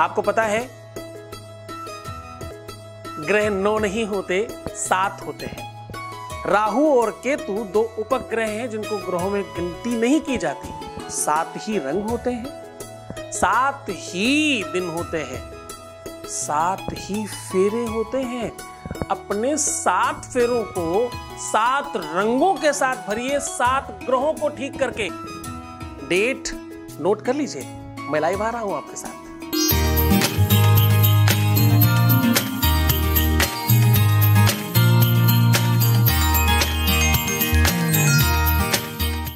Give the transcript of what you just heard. आपको पता है ग्रह 9 नहीं होते, 7 होते हैं। राहु और केतु दो उपग्रह हैं जिनको ग्रहों में गिनती नहीं की जाती। 7 ही रंग होते हैं, 7 ही दिन होते हैं, 7 ही फेरे होते हैं। अपने 7 फेरों को 7 रंगों के साथ भरिए, 7 ग्रहों को ठीक करके। डेट नोट कर लीजिए, मैं लाइव आ रहा हूं आपके साथ।